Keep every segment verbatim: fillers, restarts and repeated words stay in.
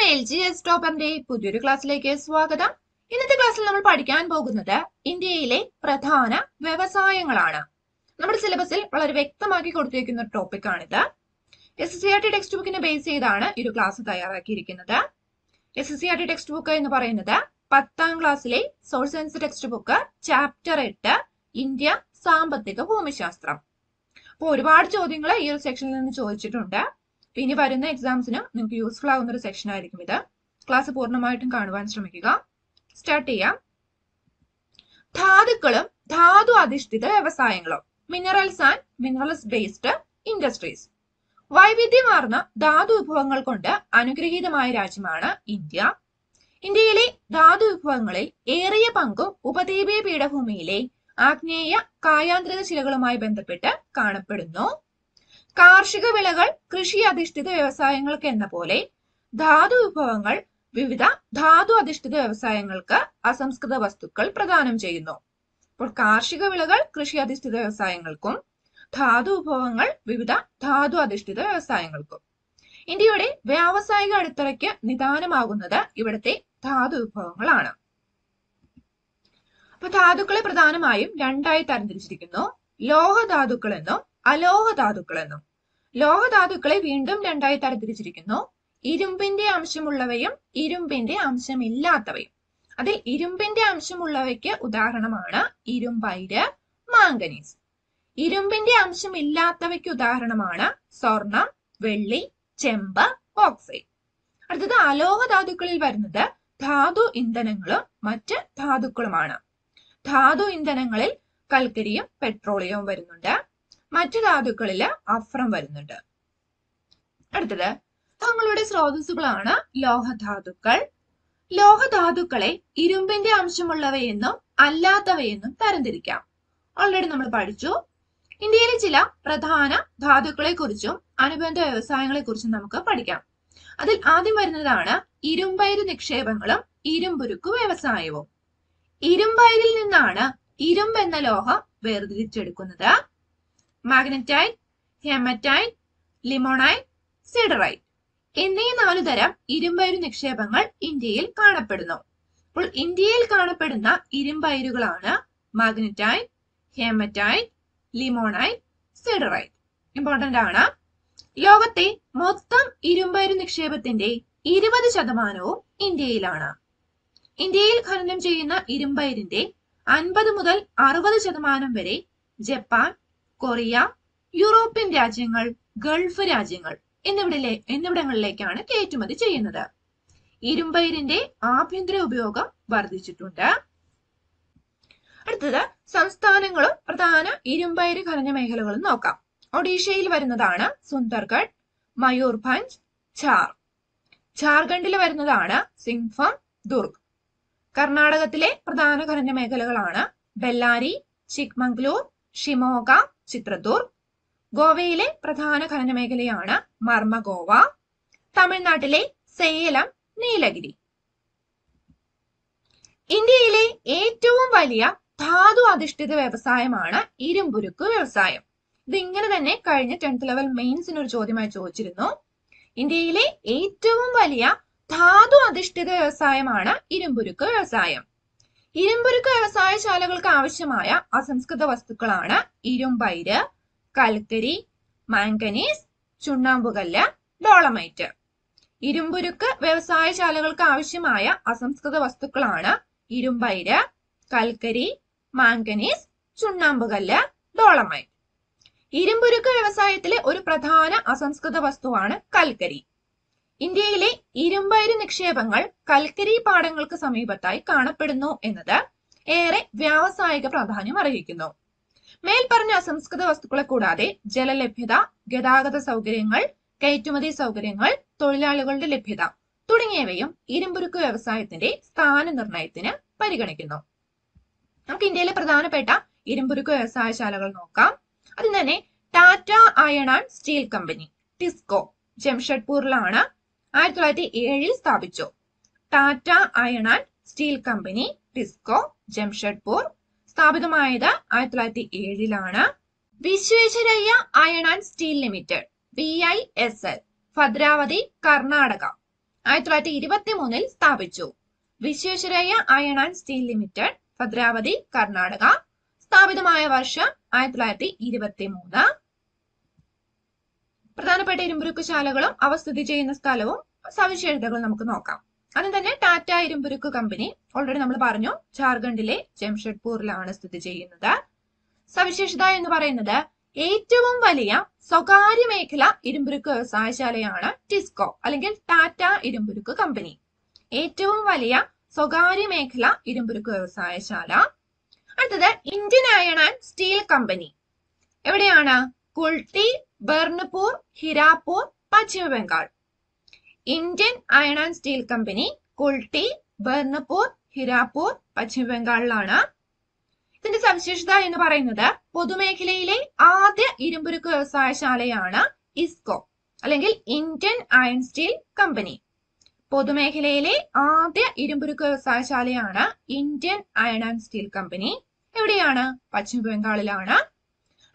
എല്ലാവർക്കും L G S ടോപ്പറിന്റെ പുതിയൊരു ക്ലാസ്സിലേക്ക് സ്വാഗതം. ഇന്നത്തെ ക്ലാസ്സിൽ നമ്മൾ പഠിക്കാൻ പോകുന്നത് ഇന്ത്യയിലെ പ്രധാന വ്യവസായങ്ങളാണ്. നമ്മുടെ സിലബസിൽ വളരെ വ്യക്തമാക്കി കൊടുത്തിരിക്കുന്ന ഒരു ടോപ്പിക്കാണിത്. S S C R T text ബുക്കിനെ ബേസ് ചെയ്താണ് ഈ ഒരു ക്ലാസ് തയ്യാറാക്കിയിരിക്കുന്നത്. S S C R T text book എന്ന് പറയുന്നത് പത്താം ക്ലാസ്സിലെ soul science text book, chapter എട്ട്, ഇന്ത്യ സാമ്പത്തിക ഭൂമിശാസ്ത്രം. അപ്പോൾ ഒരുപാട് ചോദ്യങ്ങൾ ഈ ഒരു സെക്ഷനിൽ നിന്ന് ചോദിച്ചിട്ടുണ്ട്. ഇനി വരുന്ന എക്സാംസിന് നിങ്ങൾക്ക് യൂസ്ഫുൾ ആകുന്ന ഒരു സെക്ഷൻ ആയിരിക്കും ഇത്. ക്ലാസ് പൂർണ്ണമായിട്ടും കാണുവാൻ ശ്രമിക്കുക. സ്റ്റാർട്ട് ചെയ്യാം. ധാതുക്കളും ധാതു അധിഷ്ഠിത വ്യവസായങ്ങളും, minerals and minerals based industries. വൈവിധ്യമാർന്ന ധാതു വിഭവങ്ങൾ കൊണ്ട് അനുഗ്രഹീതമായ രാജ്യമാണ് ഇന്ത്യ. ഇന്ത്യയിലെ ധാതു വിഭവങ്ങളിൽ ഏറിയ പങ്കും ഉപദ്വീപീയ പീഠഭൂമിയിലെ ആഗ്നേയ കായാന്തരിക ശിലകളുമായി ബന്ധപ്പെട്ട് കാണപ്പെടുന്നു. കാർഷിക വിളകൾ, കൃഷി അധിഷ്ഠിത വ്യവസായങ്ങൾക്ക് എന്ന പോലെ ധാതു വിഭവങ്ങൾ വിവിധ ധാതു അധിഷ്ഠിത വ്യവസായങ്ങൾക്ക് അസംസ്കൃത വസ്തുക്കൾ പ്രദാനം ചെയ്യുന്നു. അപ്പോൾ കാർഷിക വിളകൾ കൃഷി അധിഷ്ഠിത വ്യവസായങ്ങൾക്കും ധാതു വിഭവങ്ങൾ വിവിധ ധാതു അധിഷ്ഠിത വ്യവസായങ്ങൾക്കും. ഇന്ത്യയുടെ വ്യാവസായിക അടിത്തറയ്ക്ക് നിദാനമാകുന്നത് ഇവിടുത്തെ ധാതു വിഭവങ്ങളാണ്. അപ്പൊ ധാതുക്കളെ പ്രധാനമായും രണ്ടായി തരംതിരിച്ചിരിക്കുന്നു: ലോഹധാതുക്കൾ എന്നും അലോഹധാതുക്കൾ എന്നും. ലോഹധാതുക്കളെ വീണ്ടും രണ്ടായി തരംതിരിച്ചിരിക്കുന്നു: ഇരുമ്പിന്റെ അംശമുള്ളവയും ഇരുമ്പിന്റെ അംശമില്ലാത്തവയും. അതിൽ ഇരുമ്പിന്റെ അംശമുള്ളവയ്ക്ക് ഉദാഹരണമാണ് ഇരുമ്പയിര്, മാംഗനീസ്. ഇരുമ്പിന്റെ അംശമില്ലാത്തവയ്ക്ക് ഉദാഹരണമാണ് സ്വർണം, വെള്ളി, ചെമ്പ്, ഓക്സൈഡ്. അടുത്തത് അലോഹധാതുക്കളിൽ വരുന്നത് ധാതു ഇന്ധനങ്ങളും മറ്റ് ധാതുക്കളുമാണ്. ധാതു ഇന്ധനങ്ങളിൽ കൽക്കരിയും പെട്രോളിയവും വരുന്നുണ്ട്. മറ്റു ധാതുക്കളില് അഫ്രം വരുന്നുണ്ട്. അടുത്തത് തങ്ങളുടെ സ്രോതസ്സുകളാണ് ലോഹധാതുക്കൾ. ലോഹധാതുക്കളെ ഇരുമ്പിന്റെ അംശമുള്ളവയെന്നും അല്ലാത്തവയെന്നും തരംതിരിക്കാം. ഓൾറെഡി നമ്മൾ പഠിച്ചു. ഇന്ത്യയിലെ ചില പ്രധാന ധാതുക്കളെ കുറിച്ചും അനുബന്ധ വ്യവസായങ്ങളെ കുറിച്ചും നമുക്ക് പഠിക്കാം. അതിൽ ആദ്യം വരുന്നതാണ് ഇരുമ്പയിര് നിക്ഷേപങ്ങളും ഇരുമ്പുരുക്കു വ്യവസായവും. ഇരുമ്പയിരിൽ നിന്നാണ് ഇരുമ്പ് എന്ന ലോഹം വേർതിരിച്ചെടുക്കുന്നത്. മാഗ്നറ്റൈറ്റ്, ഹെമറ്റൈറ്റ്, ലിമോണൈറ്റ്, സിഡറൈറ്റ് എന്നീ നാലു തരം ഇരുമ്പയിരു നിക്ഷേപങ്ങൾ ഇന്ത്യയിൽ കാണപ്പെടുന്നു. അപ്പോൾ ഇന്ത്യയിൽ കാണപ്പെടുന്ന ഇരുമ്പയിരുകളാണ് magnetite, haematite, limonite, siderite. Important ആണ്. ലോകത്തെ മൊത്തം ഇരുമ്പയിരു നിക്ഷേപത്തിന്റെ ഇരുപത് ശതമാനവും ഇന്ത്യയിലാണ്. ഇന്ത്യയിൽ ഖനനം ചെയ്യുന്ന ഇരുമ്പയിരിന്റെ അൻപത് മുതൽ അറുപത് ശതമാനം വരെ ജപ്പാൻ, കൊറിയ, യൂറോപ്യൻ രാജ്യങ്ങൾ, ഗൾഫ് രാജ്യങ്ങൾ എന്നിവിട എന്നിവിടങ്ങളിലേക്കാണ് കയറ്റുമതി ചെയ്യുന്നത്. ഇരുമ്പയിരിന്റെ ആഭ്യന്തര ഉപയോഗം വർദ്ധിച്ചിട്ടുണ്ട്. അടുത്തത് സംസ്ഥാനങ്ങളും പ്രധാന ഇരുമ്പയിര് ഖനന മേഖലകളും നോക്കാം. ഒഡീഷയിൽ വരുന്നതാണ് സുന്ദർഗഡ്, മയൂർഭഞ്ച്, ഝാർ. ഝാർഖണ്ഡിൽ വരുന്നതാണ് സിംഗ്ഫം, ദുർഗ്. കർണാടകത്തിലെ പ്രധാന ഖനന മേഖലകളാണ് ബെല്ലാരി, ചിക്മംഗ്ലൂർ, ഷിമോഗ, ചിത്രദൂർഗ്. ഗോവയിലെ പ്രധാന ഖനന മേഖലയാണ് മർമഗോവ. തമിഴ്നാട്ടിലെ സേലം, നീലഗിരി. ഇന്ത്യയിലെ ഏറ്റവും വലിയ ധാതു അധിഷ്ഠിത വ്യവസായമാണ് ഇരുമ്പുരുക്കു വ്യവസായം. ഇത് ഇങ്ങനെ തന്നെ കഴിഞ്ഞ ടെൻത്ത് ലെവൽ മെയിൻസിന് ഒരു ചോദ്യമായി ചോദിച്ചിരുന്നു. ഇന്ത്യയിലെ ഏറ്റവും വലിയ ധാതു അധിഷ്ഠിത വ്യവസായമാണ് ഇരുമ്പുരുക്കു വ്യവസായം. ഇരുമ്പുരുക്ക് വ്യവസായശാലകൾക്ക് ആവശ്യമായ അസംസ്കൃത വസ്തുക്കളാണ് ഇരുമ്പയിര്, കൽക്കരി, മാംഗനീസ്, ചുണ്ണാമ്പുകല്ല്, ഡോളമൈറ്റ്. ഇരുമ്പുരുക്ക് വ്യവസായശാലകൾക്ക് ആവശ്യമായ അസംസ്കൃത വസ്തുക്കളാണ് ഇരുമ്പയിര്, കൽക്കരി, മാംഗനീസ്, ചുണ്ണാമ്പുകല്ല്, ഡോളമൈറ്റ്. ഇരുമ്പുരുക്ക് വ്യവസായത്തിലെ ഒരു പ്രധാന അസംസ്കൃത വസ്തുവാണ് കൽക്കരി. ഇന്ത്യയിലെ ഇരുമ്പയിര് നിക്ഷേപങ്ങൾ കൽക്കരി പാടങ്ങൾക്ക് സമീപത്തായി കാണപ്പെടുന്നു എന്നത് ഏറെ വ്യാവസായിക പ്രാധാന്യം അർഹിക്കുന്നു. മേൽപ്പറഞ്ഞ അസംസ്കൃത വസ്തുക്കളെ കൂടാതെ ജലലഭ്യത, ഗതാഗത സൗകര്യങ്ങൾ, കയറ്റുമതി സൗകര്യങ്ങൾ, തൊഴിലാളികളുടെ ലഭ്യത തുടങ്ങിയവയും ഇരുമ്പുരുക്ക് വ്യവസായത്തിന്റെ സ്ഥാനനിർണയത്തിന് പരിഗണിക്കുന്നു. നമുക്ക് ഇന്ത്യയിലെ പ്രധാനപ്പെട്ട ഇരുമ്പുരുക്ക് വ്യവസായശാലകൾ നോക്കാം. അതിൽ തന്നെ Tata iron and steel company, TISCO, ജംഷഡ്പൂരിലാണ് ആയിരത്തി തൊള്ളായിരത്തി ഏഴിൽ സ്ഥാപിച്ചു. Tata iron and steel company, TISCO, Jamshedpur സ്ഥാപിതമായത് ആയിരത്തി തൊള്ളായിരത്തി ഏഴിലാണ്. Visvesvaraya iron and steel limited, V I S L, Bhadravati, Karnataka, ആയിരത്തി തൊള്ളായിരത്തി ഇരുപത്തി മൂന്നിൽ സ്ഥാപിച്ചു. Visvesvaraya iron and steel limited, Bhadravati, Karnataka. സ്ഥാപിതമായ വർഷം ആയിരത്തി തൊള്ളായിരത്തി ഇരുപത്തി മൂന്ന്. പ്രധാനപ്പെട്ട ഇരുമ്പുരുക്കുശാലകളും അവ സ്ഥിതി ചെയ്യുന്ന സ്ഥലവും സവിശേഷതകളും നമുക്ക് നോക്കാം. അതിന് തന്നെ ടാറ്റ ഇരുമ്പുരുക്ക് കമ്പനി, ഓൾറെഡി നമ്മൾ പറഞ്ഞു, ജാർഖണ്ഡിലെ ജംഷഡ്പൂരിലാണ് സ്ഥിതി ചെയ്യുന്നത്. സവിശേഷത എന്ന് പറയുന്നത് ഏറ്റവും വലിയ സ്വകാര്യ മേഖല ഇരുമ്പുരുക്ക് വ്യവസായശാലയാണ് ടിസ്കോ അല്ലെങ്കിൽ ടാറ്റ ഇരുമ്പുരുക്ക് കമ്പനി. ഏറ്റവും വലിയ സ്വകാര്യ മേഖല ഇരുമ്പുരുക്ക് വ്യവസായശാല. അടുത്തത് Indian iron and steel company. എവിടെയാണ്? കുൾട്ടി, ബർണപൂർ, ഹിരാപൂർ, പശ്ചിമ Bengal. Indian iron and steel company Kulti, Burnpur, Hirapur, പശ്ചിമ ബംഗാളിലാണ്. ഇതിന്റെ സവിശേഷത എന്ന് പറയുന്നത് പൊതുമേഖലയിലെ ആദ്യ ഇരുമ്പുരുക്ക് വ്യവസായശാലയാണ് ഇസ്കോ അല്ലെങ്കിൽ ഇന്ത്യൻ അയൺ സ്റ്റീൽ കമ്പനി. പൊതുമേഖലയിലെ ആദ്യ ഇരുമ്പുരുക്ക് വ്യവസായശാലയാണ് Indian iron and steel company. എവിടെയാണ്? പശ്ചിമ ബംഗാളിലാണ്.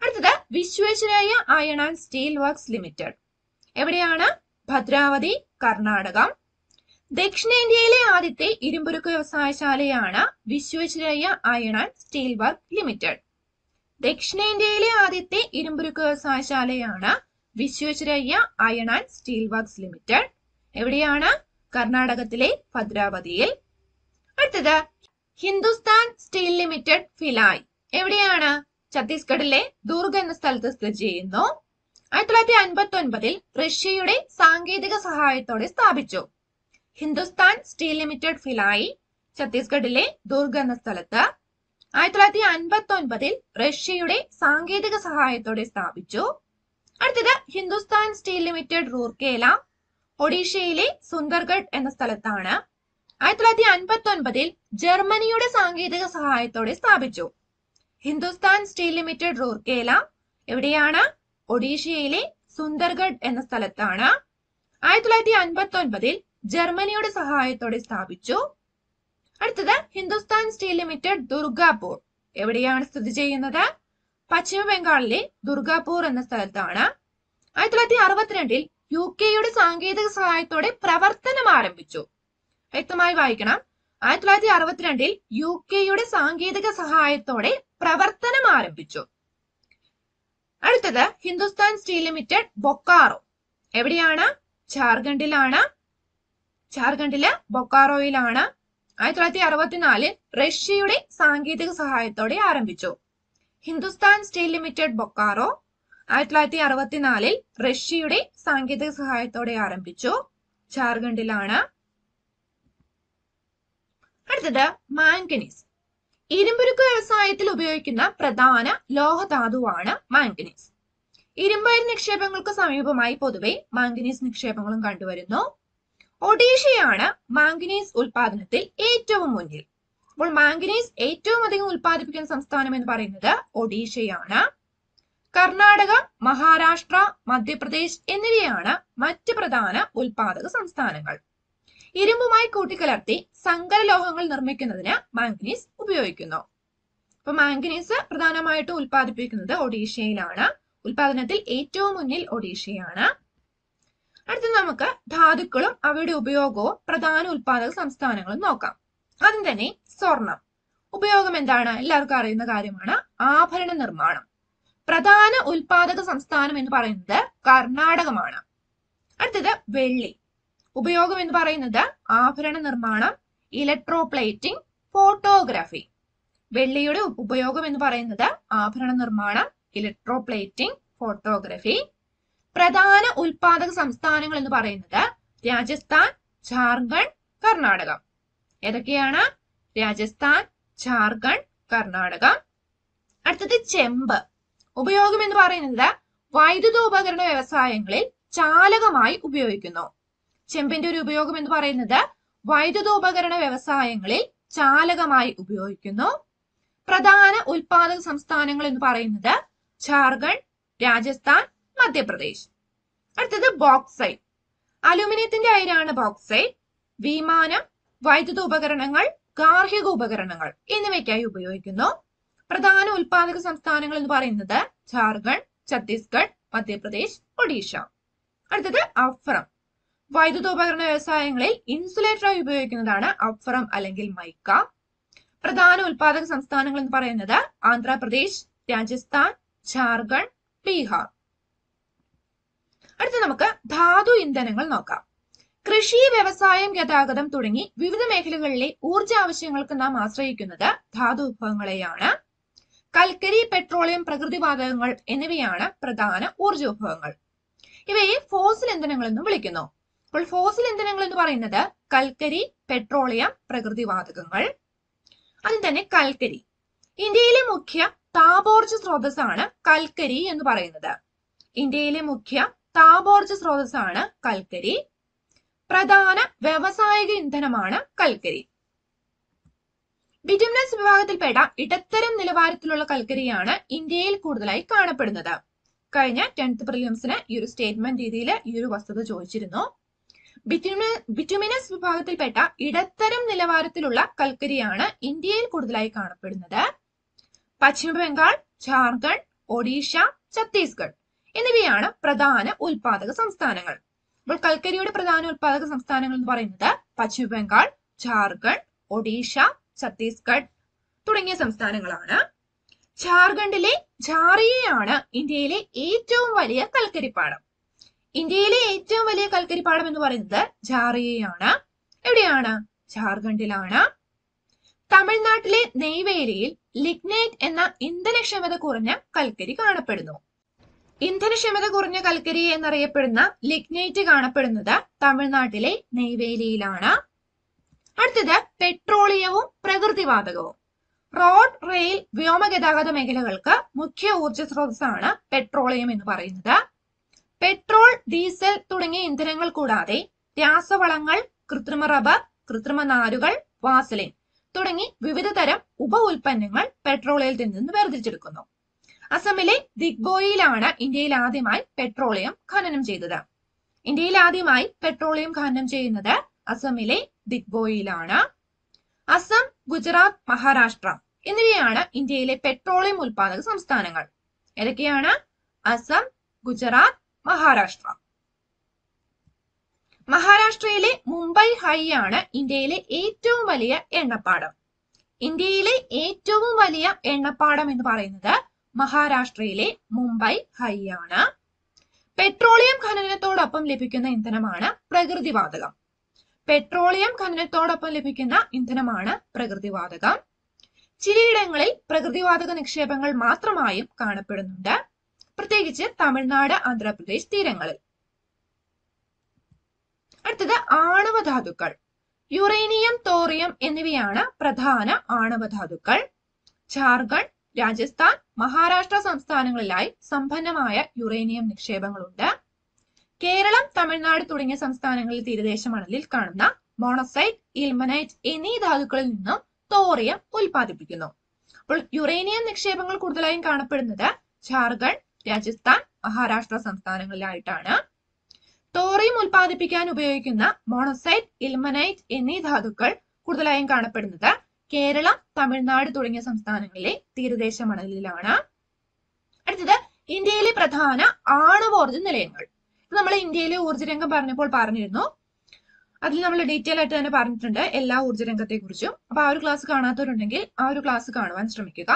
അടുത്തത് Visvesvaraya iron and steel works limited. എവിടെയാണ്? ഭദ്രാവതി, കർണാടകം. ദക്ഷിണേന്ത്യയിലെ ആദ്യത്തെ ഇരുമ്പുരുക്ക് വ്യവസായശാലയാണ് Visvesvaraya iron and steel work limited. ദക്ഷിണേന്ത്യയിലെ ആദ്യത്തെ ഇരുമ്പുരുക്ക് വ്യവസായശാലയാണ് Visvesvaraya iron and steel works limited. എവിടെയാണ്? കർണാടകത്തിലെ ഭദ്രാവതിയിൽ. അടുത്തത് ഹിന്ദുസ്ഥാൻ സ്റ്റീൽ ലിമിറ്റഡ് ഫിലായ്. എവിടെയാണ്? ഛത്തീസ്ഗഡിലെ ദുർഗ് എന്ന സ്ഥലത്ത് സ്ഥിതി ചെയ്യുന്നു. ആയിരത്തി തൊള്ളായിരത്തി അൻപത്തി ഒൻപതിൽ റഷ്യയുടെ സാങ്കേതിക സഹായത്തോടെ സ്ഥാപിച്ചു. ഹിന്ദുസ്ഥാൻ സ്റ്റീൽ ലിമിറ്റഡ് ഫിലായി ഛത്തീസ്ഗഡിലെ ദുർഗ് എന്ന സ്ഥലത്ത് ആയിരത്തി തൊള്ളായിരത്തി അൻപത്തി ഒൻപതിൽ റഷ്യയുടെ സാങ്കേതിക സഹായത്തോടെ സ്ഥാപിച്ചു. അടുത്തത് ഹിന്ദുസ്ഥാൻ സ്റ്റീൽ ലിമിറ്റഡ് റൂർക്കേല, ഒഡീഷയിലെ സുന്ദർഗഡ് എന്ന സ്ഥലത്താണ്. ആയിരത്തി തൊള്ളായിരത്തി അൻപത്തി ഒൻപതിൽ ജർമ്മനിയുടെ സാങ്കേതിക സഹായത്തോടെ സ്ഥാപിച്ചു. ഹിന്ദുസ്ഥാൻ സ്റ്റീൽ ലിമിറ്റഡ് റൂർക്കേല എവിടെയാണ്? ഒഡീഷയിലെ സുന്ദർഗഡ് എന്ന സ്ഥലത്താണ്. ആയിരത്തി തൊള്ളായിരത്തി അൻപത്തി ഒൻപതിൽ ജർമ്മനിയുടെ സഹായത്തോടെ സ്ഥാപിച്ചു. അടുത്തത് ഹിന്ദുസ്ഥാൻ സ്റ്റീൽ ലിമിറ്റഡ് ദുർഗാപൂർ. എവിടെയാണ് സ്ഥിതി ചെയ്യുന്നത്? പശ്ചിമ ബംഗാളിലെ ദുർഗാപൂർ എന്ന സ്ഥലത്താണ്. ആയിരത്തി തൊള്ളായിരത്തി അറുപത്തിരണ്ടിൽ യു കെയുടെ സാങ്കേതിക സഹായത്തോടെ പ്രവർത്തനം ആരംഭിച്ചു. വ്യക്തമായി വായിക്കണം. ആയിരത്തി തൊള്ളായിരത്തി അറുപത്തിരണ്ടിൽ യു കെയുടെ സാങ്കേതിക സഹായത്തോടെ പ്രവർത്തനം ആരംഭിച്ചു. അടുത്തത് ഹിന്ദുസ്ഥാൻ സ്റ്റീൽ ലിമിറ്റഡ് ബൊക്കാറോ. എവിടെയാണ്? ജാർഖണ്ഡിലാണ്. ജാർഖണ്ഡിലെ ബൊക്കാറോയിലാണ്. ആയിരത്തി തൊള്ളായിരത്തി അറുപത്തിനാലിൽ റഷ്യയുടെ സാങ്കേതിക സഹായത്തോടെ ആരംഭിച്ചു. ഹിന്ദുസ്ഥാൻ സ്റ്റീൽ ലിമിറ്റഡ് ബൊക്കാറോ ആയിരത്തി തൊള്ളായിരത്തി അറുപത്തിനാലിൽ റഷ്യയുടെ സാങ്കേതിക സഹായത്തോടെ ആരംഭിച്ചു. ജാർഖണ്ഡിലാണ്. അടുത്തത് മാംഗനീസ്. ഇരുമ്പുരുക്ക് വ്യവസായത്തിൽ ഉപയോഗിക്കുന്ന പ്രധാന ലോഹധാതുവാണ് മാംഗനീസ്. ഇരുമ്പയിര് നിക്ഷേപങ്ങൾക്ക് സമീപമായി പൊതുവെ മാംഗനീസ് നിക്ഷേപങ്ങളും കണ്ടുവരുന്നു. ഒഡീഷയാണ് മാംഗനീസ് ഉൽപാദനത്തിൽ ഏറ്റവും മുന്നിൽ. അപ്പോൾ മാംഗനീസ് ഏറ്റവും അധികം ഉൽപ്പാദിപ്പിക്കുന്ന സംസ്ഥാനം എന്ന് പറയുന്നത് ഒഡീഷയാണ്. കർണാടക, മഹാരാഷ്ട്ര, മധ്യപ്രദേശ് എന്നിവയാണ് മറ്റ് പ്രധാന ഉൽപാദക സംസ്ഥാനങ്ങൾ. ഇരുമ്പുമായി കൂട്ടിക്കലർത്തി സങ്കര ലോഹങ്ങൾ നിർമ്മിക്കുന്നതിന് മാംഗനീസ് ഉപയോഗിക്കുന്നു. അപ്പൊ മാംഗനീസ് പ്രധാനമായിട്ടും ഉൽപ്പാദിപ്പിക്കുന്നത് ഒഡീഷയിലാണ്. ഉൽപാദനത്തിൽ ഏറ്റവും മുന്നിൽ ഒഡീഷയാണ്. അടുത്ത നമുക്ക് ധാതുക്കളും അവയുടെ ഉപയോഗവും പ്രധാന ഉൽപാദക സംസ്ഥാനങ്ങളും നോക്കാം. ആദ്യം തന്നെ സ്വർണം. ഉപയോഗം എന്താണ്? എല്ലാവർക്കും അറിയുന്ന കാര്യമാണ്. ആഭരണ നിർമ്മാണം. പ്രധാന ഉൽപാദക സംസ്ഥാനം എന്ന് പറയുന്നത് കർണാടകമാണ്. അടുത്തത് വെള്ളി. ഉപയോഗം എന്ന് പറയുന്നത് ആഭരണ നിർമ്മാണം, ഇലക്ട്രോ പ്ലേറ്റിംഗ്, ഫോട്ടോഗ്രാഫി. വെള്ളിയുടെ ഉപയോഗം എന്ന് പറയുന്നത് ആഭരണ നിർമ്മാണം, ഇലക്ട്രോ പ്ലേറ്റിംഗ്, ഫോട്ടോഗ്രാഫി. പ്രധാന ഉൽപാദക സംസ്ഥാനങ്ങൾ എന്ന് പറയുന്നത് രാജസ്ഥാൻ, ജാർഖണ്ഡ്, കർണാടകം. ഏതൊക്കെയാണ്? രാജസ്ഥാൻ, ജാർഖണ്ഡ്, കർണാടകം. അടുത്തത് ചെമ്പ്. ഉപയോഗം എന്ന് പറയുന്നത് വൈദ്യുതോപകരണ വ്യവസായങ്ങളിൽ ചാലകമായി ഉപയോഗിക്കുന്നു. ചെമ്പിന്റെ ഒരു ഉപയോഗം എന്ന് പറയുന്നത് വൈദ്യുതോപകരണ വ്യവസായങ്ങളിൽ ചാലകമായി ഉപയോഗിക്കുന്നു. പ്രധാന ഉൽപാദക സംസ്ഥാനങ്ങൾ എന്ന് പറയുന്നത് ജാർഖണ്ഡ്, രാജസ്ഥാൻ, മധ്യപ്രദേശ്. അടുത്തത് ബോക്സൈറ്റ്. അലുമിനിയത്തിന്റെ അയിരാണ് ബോക്സൈറ്റ്. വിമാനം, വൈദ്യുത ഉപകരണങ്ങൾ, ഗാർഹിക ഉപകരണങ്ങൾ എന്നിവയ്ക്കായി ഉപയോഗിക്കുന്നു. പ്രധാന ഉൽപാദക സംസ്ഥാനങ്ങൾ എന്ന് പറയുന്നത് ജാർഖണ്ഡ്, ഛത്തീസ്ഗഡ്, മധ്യപ്രദേശ്, ഒഡീഷ. അടുത്തത് അഫ്രം. വൈദ്യുതോപകരണ വ്യവസായങ്ങളിൽ ഇൻസുലേറ്ററായി ഉപയോഗിക്കുന്നതാണ് അപ്ഫറം അല്ലെങ്കിൽ മൈക്ക. പ്രധാന ഉൽപാദക സംസ്ഥാനങ്ങൾ എന്ന് പറയുന്നത് ആന്ധ്രാപ്രദേശ്, രാജസ്ഥാൻ, ജാർഖണ്ഡ്, ബീഹാർ. അടുത്ത നമുക്ക് ധാതു ഇന്ധനങ്ങൾ നോക്കാം. കൃഷി, വ്യവസായം, ഗതാഗതം തുടങ്ങി വിവിധ മേഖലകളിലെ ഊർജ ആവശ്യങ്ങൾക്ക് നാം ആശ്രയിക്കുന്നത് ധാതു വിഭവങ്ങളെയാണ്. കൽക്കരി, പെട്രോളിയം, പ്രകൃതിവാതകങ്ങൾ എന്നിവയാണ് പ്രധാന ഊർജ വിഭവങ്ങൾ. ഇവയെ ഫോസിൽ ഇന്ധനങ്ങൾ എന്നും വിളിക്കുന്നു. അപ്പോൾ ഫോസിൽ ഇന്ധനങ്ങൾ എന്ന് പറയുന്നത് കൽക്കരി, പെട്രോളിയം, പ്രകൃതിവാതകങ്ങൾ. അതിൽ തന്നെ കൽക്കരി ഇന്ത്യയിലെ മുഖ്യ താപോർജ്ജ സ്രോതസ്സാണ് കൽക്കരി എന്ന് പറയുന്നത്. ഇന്ത്യയിലെ മുഖ്യ താപോർജ്ജ സ്രോതസ്സാണ് കൽക്കരി. പ്രധാന വ്യാവസായിക ഇന്ധനമാണ് കൽക്കരി. ബിറ്റുമിനസ് വിഭാഗത്തിൽപ്പെട്ട ഇടത്തരം നിലവാരത്തിലുള്ള കൽക്കരിയാണ് ഇന്ത്യയിൽ കൂടുതലായി കാണപ്പെടുന്നത്. കഴിഞ്ഞ പത്ത് പ്രിലിംസിന് ഈ ഒരു സ്റ്റേറ്റ്മെന്റ് രീതിയിൽ ഈ ഒരു വസ്തുത ചോദിച്ചിരുന്നു. ബിറ്റുമിനസ് വിഭാഗത്തിൽപ്പെട്ട ഇടത്തരം നിലവാരത്തിലുള്ള കൽക്കരിയാണ് ഇന്ത്യയിൽ കൂടുതലായി കാണപ്പെടുന്നത്. പശ്ചിമബംഗാൾ, ജാർഖണ്ഡ്, ഒഡീഷ, ഛത്തീസ്ഗഡ് എന്നിവയാണ് പ്രധാന ഉൽപാദക സംസ്ഥാനങ്ങൾ. അപ്പോൾ കൽക്കരിയുടെ പ്രധാന ഉൽപാദക സംസ്ഥാനങ്ങൾ എന്ന് പറയുന്നത് പശ്ചിമബംഗാൾ, ജാർഖണ്ഡ്, ഒഡീഷ, ഛത്തീസ്ഗഡ് തുടങ്ങിയ സംസ്ഥാനങ്ങളാണ്. ജാർഖണ്ഡിലെ ജാറിയയാണ് ഇന്ത്യയിലെ ഏറ്റവും വലിയ കൽക്കരിപ്പാടം. ഇന്ത്യയിലെ ഏറ്റവും വലിയ കൽക്കരിപ്പാടം എന്ന് പറയുന്നത് ജാറിയയാണ്. എവിടെയാണ്? ജാർഖണ്ഡിലാണ്. തമിഴ്നാട്ടിലെ നെയ്വേലിയിൽ ലിഗ്നൈറ്റ് എന്ന ഇന്ധനക്ഷമത കുറഞ്ഞ കൽക്കരി കാണപ്പെടുന്നു. ഇന്ധനക്ഷമത കുറഞ്ഞ കൽക്കരി എന്നറിയപ്പെടുന്ന ലിഗ്നൈറ്റ് കാണപ്പെടുന്നത് തമിഴ്നാട്ടിലെ നെയ്വേലിയിലാണ്. അടുത്തത് പെട്രോളിയവും പ്രകൃതിവാതകവും. റോഡ്, റെയിൽ, വ്യോമ ഗതാഗത മേഖലകൾക്ക് മുഖ്യ ഊർജ സ്രോതസ്സാണ് പെട്രോളിയം എന്ന് പറയുന്നത്. പെട്രോൾ, ഡീസൽ തുടങ്ങിയ ഇന്ധനങ്ങൾ കൂടാതെ രാസവളങ്ങൾ, കൃത്രിമ റബ്ബർ, കൃത്രിമ നാരുകൾ, വാസലിൻ തുടങ്ങി വിവിധ തരം ഉപ ഉൽപ്പന്നങ്ങൾ പെട്രോളിയത്തിൽ നിന്ന് വേർതിരിച്ചെടുക്കുന്നു. അസമിലെ ദിഗ്ബോയിലാണ് ഇന്ത്യയിൽ ആദ്യമായി പെട്രോളിയം ഖനനം ചെയ്തത്. ഇന്ത്യയിൽ ആദ്യമായി പെട്രോളിയം ഖനനം ചെയ്യുന്നത് അസമിലെ ദിഗ്ബോയിലാണ്. അസം, ഗുജറാത്ത്, മഹാരാഷ്ട്ര എന്നിവയാണ് ഇന്ത്യയിലെ പെട്രോളിയം ഉൽപാദക സംസ്ഥാനങ്ങൾ. ഏതൊക്കെയാണ്? അസം, ഗുജറാത്ത്, മഹാരാഷ്ട്ര. മഹാരാഷ്ട്രയിലെ മുംബൈ ഹൈ ആണ് ഇന്ത്യയിലെ ഏറ്റവും വലിയ എണ്ണപ്പാടം. ഇന്ത്യയിലെ ഏറ്റവും വലിയ എണ്ണപ്പാടം എന്ന് പറയുന്നത് മഹാരാഷ്ട്രയിലെ മുംബൈ ഹൈ ആണ്. പെട്രോളിയം ഖനനത്തോടൊപ്പം ലഭിക്കുന്ന ഇന്ധനമാണ് പ്രകൃതിവാതകം. പെട്രോളിയം ഖനനത്തോടൊപ്പം ലഭിക്കുന്ന ഇന്ധനമാണ് പ്രകൃതിവാതകം. ചിലയിടങ്ങളിൽ പ്രകൃതിവാതക നിക്ഷേപങ്ങൾ മാത്രമായും കാണപ്പെടുന്നുണ്ട്, പ്രത്യേകിച്ച് തമിഴ്നാട്, ആന്ധ്രാപ്രദേശ് തീരങ്ങളിൽ. അടുത്തത് ആണവധാതുക്കൾ. യുറേനിയം, തോറിയം എന്നിവയാണ് പ്രധാന ആണവധാതുക്കൾ. ജാർഖണ്ഡ്, രാജസ്ഥാൻ, മഹാരാഷ്ട്ര സംസ്ഥാനങ്ങളിലായി സമ്പന്നമായ യുറേനിയം നിക്ഷേപങ്ങളുണ്ട്. കേരളം, തമിഴ്നാട് തുടങ്ങിയ സംസ്ഥാനങ്ങളിൽ തീരദേശ മണലിൽ കാണുന്ന മോണസൈറ്റ്, ഇൽമനൈറ്റ് എന്നീ ധാതുക്കളിൽ നിന്നും തോറിയം ഉൽപ്പാദിപ്പിക്കുന്നു. അപ്പോൾ യുറേനിയം നിക്ഷേപങ്ങൾ കൂടുതലായും കാണപ്പെടുന്നത് ജാർഖണ്ഡ്, രാജസ്ഥാൻ, മഹാരാഷ്ട്ര സംസ്ഥാനങ്ങളിലായിട്ടാണ്. തോറിയം ഉൽപ്പാദിപ്പിക്കാൻ ഉപയോഗിക്കുന്ന മോണസൈറ്റ്, ഇൽമനൈറ്റ് എന്നീ ധാതുക്കൾ കൂടുതലായും കാണപ്പെടുന്നത് കേരളം, തമിഴ്നാട് തുടങ്ങിയ സംസ്ഥാനങ്ങളിലെ തീരദേശ മണലിലാണ്. അടുത്തത് ഇന്ത്യയിലെ പ്രധാന ആണവോർജ നിലയങ്ങൾ. നമ്മൾ ഇന്ത്യയിലെ ഊർജ്ജരംഗം പറഞ്ഞപ്പോൾ പറഞ്ഞിരുന്നു, അതിൽ നമ്മൾ ഡീറ്റെയിൽ ആയിട്ട് തന്നെ പറഞ്ഞിട്ടുണ്ട് എല്ലാ ഊർജ്ജരംഗത്തെ കുറിച്ചും. അപ്പൊ ആ ഒരു ക്ലാസ് കാണാത്തവരുണ്ടെങ്കിൽ ആ ഒരു ക്ലാസ് കാണുവാൻ ശ്രമിക്കുക.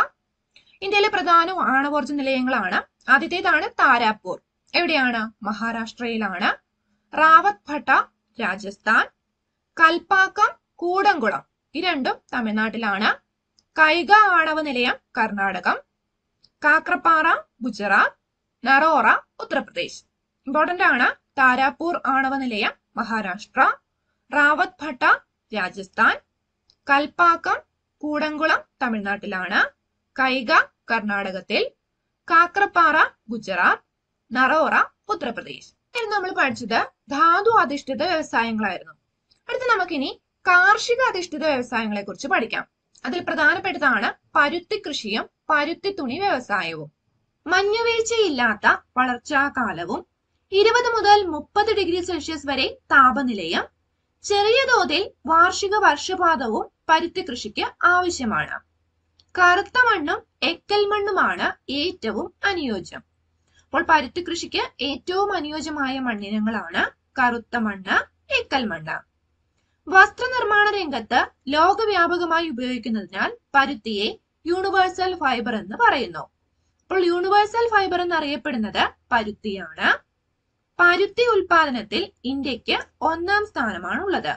ഇന്ത്യയിലെ പ്രധാന ആണവോർജ നിലയങ്ങളാണ്. ആദ്യത്തേതാണ് താരാപൂർ. എവിടെയാണ്? മഹാരാഷ്ട്രയിലാണ്. റാവത്ത് ഭട്ട, രാജസ്ഥാൻ. കൽപ്പാക്കം, കൂടംകുളം ഈ രണ്ടും തമിഴ്നാട്ടിലാണ്. കൈഗ ആണവ നിലയം കർണാടകം. കാക്രപ്പാറ, ഗുജറാത്ത്. നറോറ, ഉത്തർപ്രദേശ്. ഇമ്പോർട്ടന്റ് ആണ്. താരാപൂർ ആണവ നിലയം മഹാരാഷ്ട്ര. റാവത്ത് ഭട്ട രാജസ്ഥാൻ. കൽപ്പാക്കം, കൂടംകുളം തമിഴ്നാട്ടിലാണ്. കൈഗ കർണാടകത്തിൽ. കാക്രപ്പാറ ഗുജറാത്ത്. നറോറ ഉത്തർപ്രദേശ്. ഇനി നമ്മൾ പഠിച്ചത് ധാതു അധിഷ്ഠിത വ്യവസായങ്ങളായിരുന്നു. അടുത്ത നമുക്കിനി കാർഷിക അധിഷ്ഠിത വ്യവസായങ്ങളെ കുറിച്ച് പഠിക്കാം. അതിൽ പ്രധാനപ്പെട്ടതാണ് പരുത്തി കൃഷിയും പരുത്തി തുണി വ്യവസായവും. മഞ്ഞുവീഴ്ചയില്ലാത്ത വളർച്ചാകാലവും ഇരുപത് മുതൽ മുപ്പത് ഡിഗ്രി സെൽഷ്യസ് വരെ താപനിലയും ചെറിയ തോതിൽ വാർഷിക വർഷപാതവും പരുത്തി കൃഷിക്ക് ആവശ്യമാണ്. കറുത്ത മണ്ണും എക്കൽ മണ്ണുമാണ് ഏറ്റവും അനുയോജ്യം. അപ്പോൾ പരുത്തി കൃഷിക്ക് ഏറ്റവും അനുയോജ്യമായ മണ്ണിനങ്ങളാണ് കറുത്ത മണ്ണ്, എക്കൽ മണ്ണ്. വസ്ത്രനിർമ്മാണ രംഗത്ത് ലോകവ്യാപകമായി ഉപയോഗിക്കുന്നതിനാൽ പരുത്തിയെ യൂണിവേഴ്സൽ ഫൈബർ എന്ന് പറയുന്നു. അപ്പോൾ യൂണിവേഴ്സൽ ഫൈബർ എന്നറിയപ്പെടുന്നത് പരുത്തിയാണ്. പരുത്തി ഉൽപാദനത്തിൽ ഇന്ത്യക്ക് ഒന്നാം സ്ഥാനമാണ് ഉള്ളത്.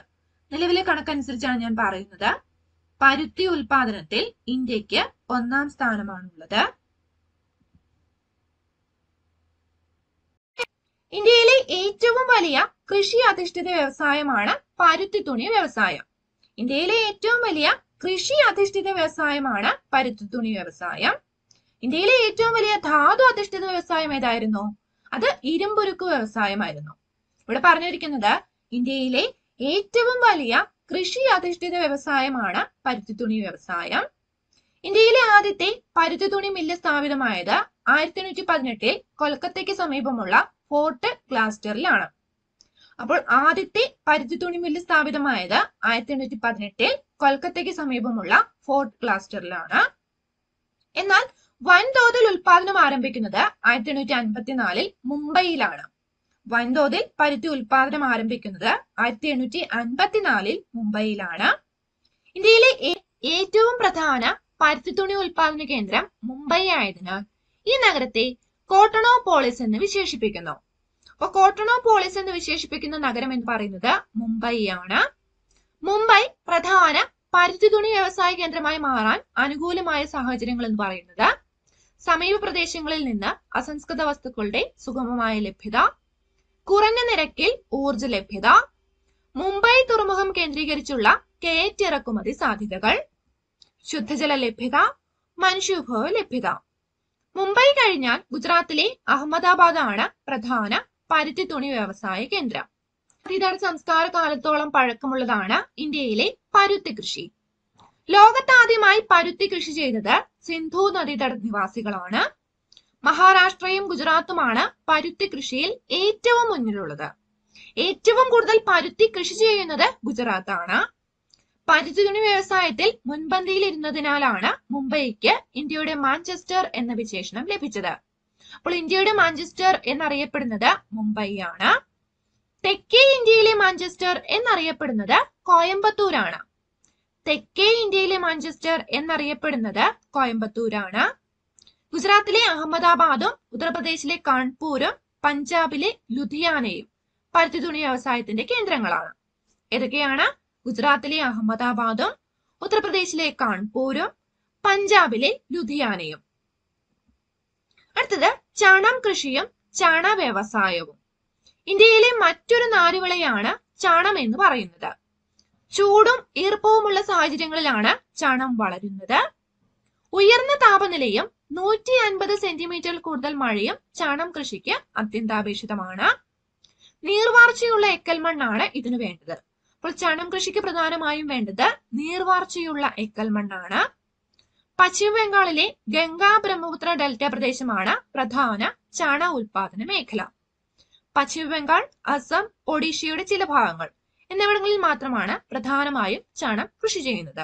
നിലവിലെ കണക്കനുസരിച്ചാണ് ഞാൻ പറയുന്നത്. പരുത്തി ഉൽപാദനത്തിൽ ഇന്ത്യക്ക് ഒന്നാം സ്ഥാനമാണുള്ളത്. ഇന്ത്യയിലെ ഏറ്റവും വലിയ കൃഷി അധിഷ്ഠിത വ്യവസായമാണ് പരുത്തി തുണി വ്യവസായം. ഇന്ത്യയിലെ ഏറ്റവും വലിയ കൃഷി അധിഷ്ഠിത വ്യവസായമാണ് പരുത്തി തുണി വ്യവസായം. ഇന്ത്യയിലെ ഏറ്റവും വലിയ ധാതു അധിഷ്ഠിത വ്യവസായം ഏതായിരുന്നു? അത് ഇരുമ്പുരുക്ക് വ്യവസായമായിരുന്നു. ഇവിടെ പറഞ്ഞിരിക്കുന്നത് ഇന്ത്യയിലെ ഏറ്റവും വലിയ കൃഷി അധിഷ്ഠിത വ്യവസായമാണ് പരുത്തി തുണി വ്യവസായം. ഇന്ത്യയിലെ ആദ്യത്തെ പരുത്തി തുണി മില്ല് സ്ഥാപിതമായത് ആയിരത്തി എണ്ണൂറ്റി പതിനെട്ടിൽ കൊൽക്കത്തയ്ക്ക് സമീപമുള്ള ഫോർട്ട് ഗ്ലാസ്റ്ററിലാണ്. അപ്പോൾ ആദ്യത്തെ പരുത്തി തുണി മില്ല് സ്ഥാപിതമായത് ആയിരത്തി എണ്ണൂറ്റി പതിനെട്ടിൽ കൊൽക്കത്തയ്ക്ക് സമീപമുള്ള ഫോർട്ട് ഗ്ലാസ്റ്ററിലാണ്. എന്നാൽ വൻതോതിൽ ഉൽപാദനം ആരംഭിക്കുന്നത് ആയിരത്തി എണ്ണൂറ്റി അൻപത്തിനാലിൽ മുംബൈയിലാണ്. വൻതോതിൽ പരുത്തി ഉൽപാദനം ആരംഭിക്കുന്നത് ആയിരത്തി എണ്ണൂറ്റി അൻപത്തിനാലിൽ മുംബൈയിലാണ്. ഇന്ത്യയിലെ ഏറ്റവും പ്രധാന പരുത്തി തുണി ഉൽപാദന കേന്ദ്രം മുംബൈ ആയതിനാൽ ഈ നഗരത്തെ കോട്ടണോപോളിസ് എന്ന് വിശേഷിപ്പിക്കുന്നു. അപ്പൊ കോട്ടണോപോളിസ് എന്ന് വിശേഷിപ്പിക്കുന്ന നഗരം എന്ന് പറയുന്നത് മുംബൈയാണ്. മുംബൈ പ്രധാന പരുത്തി തുണി വ്യവസായ കേന്ദ്രമായി മാറാൻ അനുകൂലമായ സാഹചര്യങ്ങൾ എന്ന് പറയുന്നത് സമീപ പ്രദേശങ്ങളിൽ നിന്ന് അസംസ്കൃത വസ്തുക്കളുടെ സുഗമമായ ലഭ്യത, കുറഞ്ഞ നിരക്കിൽ ഊർജ ലഭ്യത, മുംബൈ തുറമുഖം കേന്ദ്രീകരിച്ചുള്ള കയറ്റിറക്കുമതി സാധ്യതകൾ, ശുദ്ധജല ലഭ്യത, മനുഷ്യവിഭവ ലഭ്യത. മുംബൈ കഴിഞ്ഞാൽ ഗുജറാത്തിലെ അഹമ്മദാബാദ് ആണ് പ്രധാന പരുത്തി തുണി വ്യവസായ കേന്ദ്രം. അതീതര സംസ്കാര കാലത്തോളം പഴക്കമുള്ളതാണ് ഇന്ത്യയിലെ പരുത്തി കൃഷി. ലോകത്താദ്യമായി പരുത്തി കൃഷി ചെയ്തത് സിന്ധു നദീതട നിവാസികളാണ്. മഹാരാഷ്ട്രയും ഗുജറാത്തുമാണ് പരുത്തി കൃഷിയിൽ ഏറ്റവും മുന്നിലുള്ളത്. ഏറ്റവും കൂടുതൽ പരുത്തി കൃഷി ചെയ്യുന്നത് ഗുജറാത്താണ്. പരുത്തി തുണി വ്യവസായത്തിൽ മുൻപന്തിയിൽ ഇരുന്നതിനാലാണ് മുംബൈക്ക് ഇന്ത്യയുടെ മാഞ്ചസ്റ്റർ എന്ന വിശേഷണം ലഭിച്ചത്. അപ്പോൾ ഇന്ത്യയുടെ മാഞ്ചസ്റ്റർ എന്നറിയപ്പെടുന്നത് മുംബൈയാണ്. തെക്കേ ഇന്ത്യയിലെ മാഞ്ചസ്റ്റർ എന്നറിയപ്പെടുന്നത് കോയമ്പത്തൂരാണ്. തെക്കേ ഇന്ത്യയിലെ മാഞ്ചസ്റ്റർ എന്നറിയപ്പെടുന്നത് കോയമ്പത്തൂരാണ്. ഗുജറാത്തിലെ അഹമ്മദാബാദും ഉത്തർപ്രദേശിലെ കാൺപൂരും പഞ്ചാബിലെ ലുധിയാനയും പരുത്തി തുണി വ്യവസായത്തിന്റെ കേന്ദ്രങ്ങളാണ്. ഏതൊക്കെയാണ്? ഗുജറാത്തിലെ അഹമ്മദാബാദും ഉത്തർപ്രദേശിലെ കാൺപൂരും പഞ്ചാബിലെ ലുധിയാനയും. അടുത്തത് ചണം കൃഷിയും ചാണ വ്യവസായവും. ഇന്ത്യയിലെ മറ്റൊരു നാരുവിളയാണ് ചണം എന്ന് പറയുന്നത്. ചൂടും ഈർപ്പവുമുള്ള സാഹചര്യങ്ങളിലാണ് ചണം വളരുന്നത്. ഉയർന്ന താപനിലയും നൂറ്റി അൻപത് സെന്റിമീറ്ററിൽ കൂടുതൽ മഴയും ചണം കൃഷിക്ക് അത്യന്താപേക്ഷിതമാണ്. നീർവാർച്ചയുള്ള എക്കൽ മണ്ണാണ് ഇതിനു വേണ്ടത്. അപ്പോൾ ചണം കൃഷിക്ക് പ്രധാനമായും വേണ്ടത് നീർവാർച്ചയുള്ള എക്കൽ മണ്ണാണ്. പശ്ചിമ ബംഗാളിലെ ഗംഗാ ബ്രഹ്മപുത്ര ഡെൽറ്റ പ്രദേശമാണ് പ്രധാന ചാണ ഉൽപാദന മേഖല. പശ്ചിമ ബംഗാൾ, അസം, ഒഡീഷയുടെ ചില ഭാഗങ്ങൾ എന്നിവിടങ്ങളിൽ മാത്രമാണ് പ്രധാനമായും ചാണം കൃഷി ചെയ്യുന്നത്.